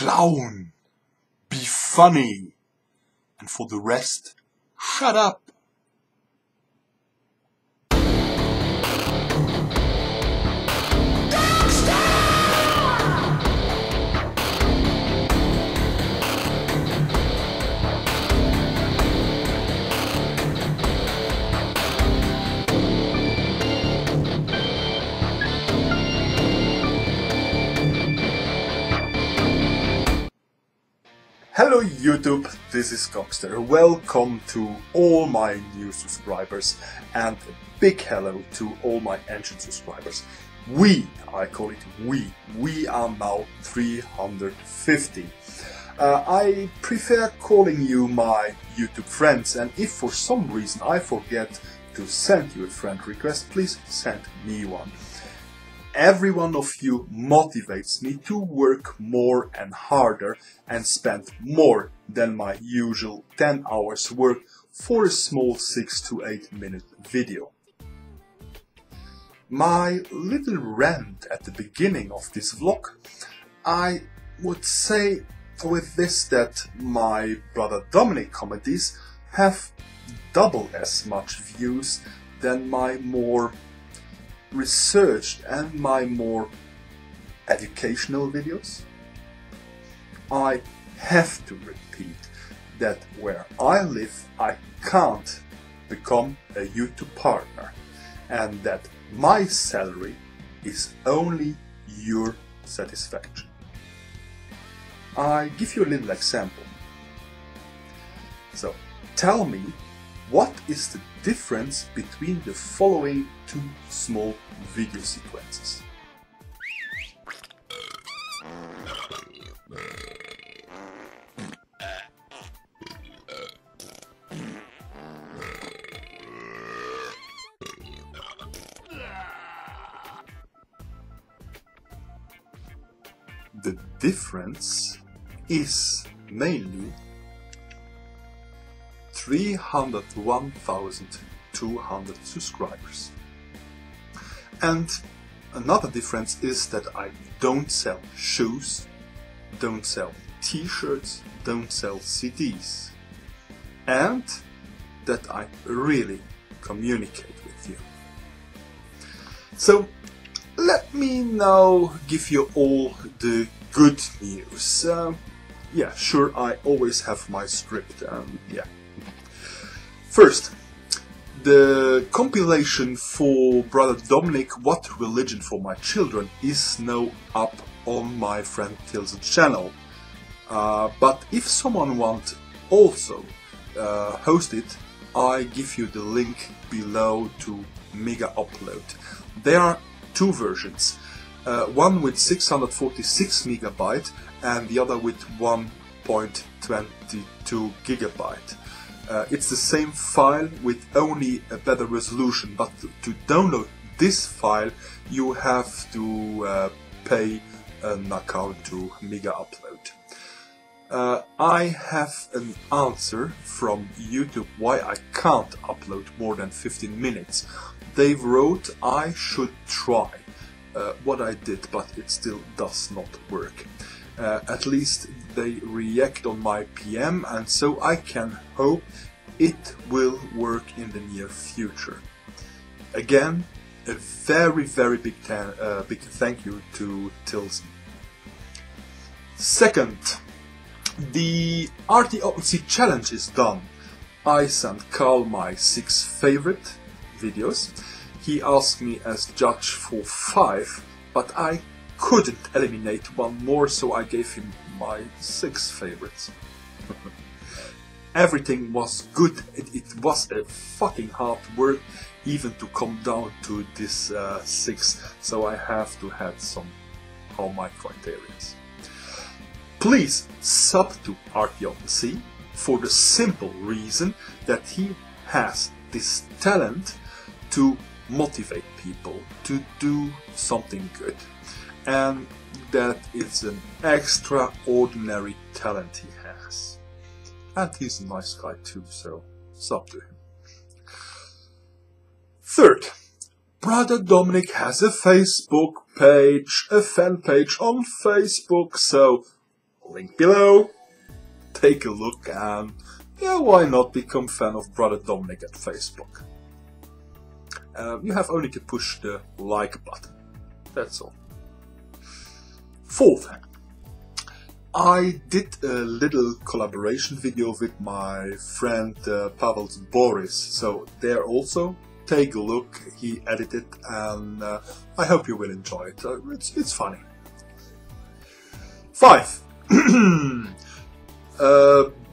Clown! Be funny! And for the rest, shut up! Hello YouTube, this is goxster. Welcome to all my new subscribers and a big hello to all my ancient subscribers. I call it we are now 350. I prefer calling you my YouTube friends, and if for some reason I forget to send you a friend request, please send me one. Every one of you motivates me to work more and harder and spend more than my usual 10 hours work for a small 6- to 8-minute video. My little rant at the beginning of this vlog, I would say with this that my brother Dominique comedies have double as much views than my more researched and my more educational videos. I have to repeat that where I live I can't become a YouTube partner, and that my salary is only your satisfaction. I give you a little example. So tell me, what is the difference between the following two small video sequences? The difference is mainly 301,200 subscribers. And another difference is that I don't sell shoes, don't sell t-shirts, don't sell CDs, and that I really communicate with you. So let me now give you all the good news. Yeah, sure, I always have my script. Yeah. First, the compilation for Brother Dominique, What Religion for My Children, is now up on my friend Tylzen channel. But if someone wants also host it, I give you the link below to Mega Upload. There are two versions, one with 646 megabyte and the other with 1.22 gigabyte. It's the same file with only a better resolution, but to download this file you have to pay an account to Mega Upload. I have an answer from YouTube why I can't upload more than 15 minutes. They wrote I should try what I did, but it still does not work. At least they react on my PM, and so I can hope it will work in the near future. Again, a very big, big thank you to Tylzen. Second, the Artyom C challenge is done. I sent Carl my 6 favorite videos. He asked me as judge for 5, but I couldn't eliminate one more, so I gave him my 6 favorites. Everything was good. It was a fucking hard work even to come down to this 6, so I have to have some of my criteria. Please sub to Artyom C for the simple reason that he has this talent to motivate people to do something good. And that it's an extraordinary talent he has. And he's a nice guy too, so sub to him. Third, Brother Dominique has a Facebook page, a fan page on Facebook, so link below. Take a look and, yeah, why not become fan of Brother Dominic at Facebook. You have only to push the like button, that's all. Fourth, I did a little collaboration video with my friend Pavelserboris, so there also take a look, he edited, and I hope you will enjoy it, it's funny. 5.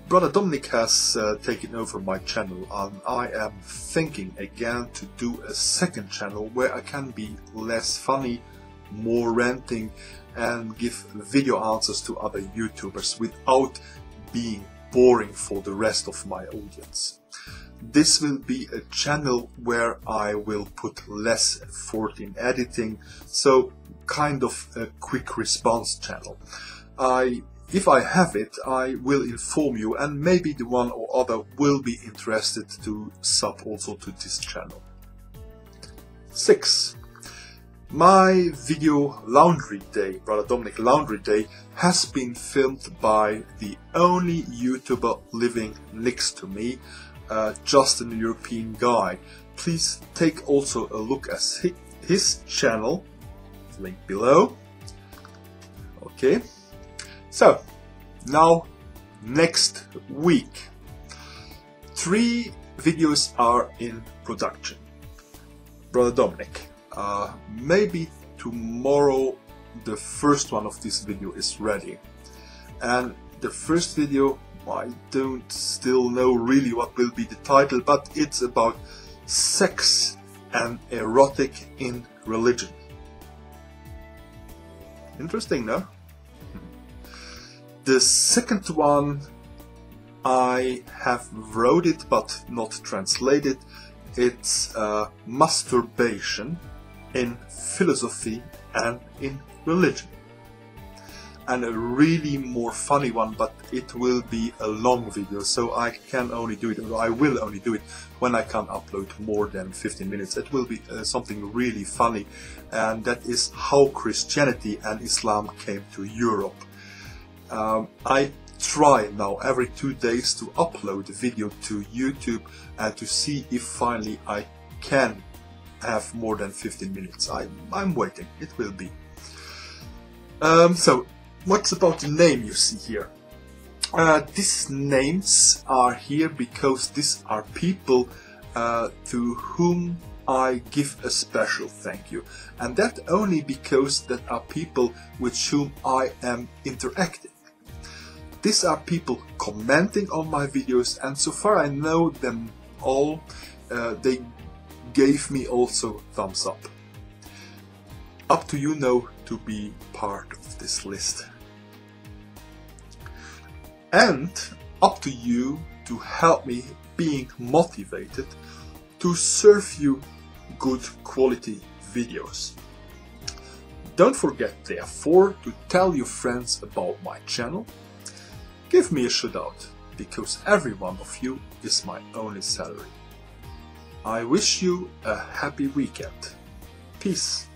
Brother Dominic has taken over my channel and I am thinking again to do a second channel where I can be less funny, more ranting and give video answers to other YouTubers without being boring for the rest of my audience. This will be a channel where I will put less effort in editing, so kind of a quick response channel. If I have it, I will inform you, and maybe the one or other will be interested to sub also to this channel. 6. My video Laundry Day, Brother Dominic Laundry Day, has been filmed by the only YouTuber living next to me, JustA European Guy. Please take also a look at his channel, link below. Okay. So, now, next week, 3 videos are in production. Brother Dominic, maybe tomorrow the first one of this video is ready. And the first video, I don't still know really what will be the title, but it's about sex and erotic in religion. Interesting, no? The second one, I have wrote it but not translated. It's masturbation in philosophy and in religion. And a really more funny one, but it will be a long video, so I will only do it when I can upload more than 15 minutes. It will be something really funny, and that is how Christianity and Islam came to Europe. I try now every 2 days to upload a video to YouTube and to see if finally I can have more than 15 minutes. I'm waiting, it will be. So, what's about the name you see here? These names are here because these are people to whom I give a special thank you, and that only because that are people with whom I am interacting. These are people commenting on my videos, and so far I know them all. They gave me also thumbs up. Up to you now to be part of this list. And up to you to help me being motivated to serve you good quality videos. Don't forget therefore to tell your friends about my channel. Give me a shout out, because every one of you is my only salary. I wish you a happy weekend. Peace.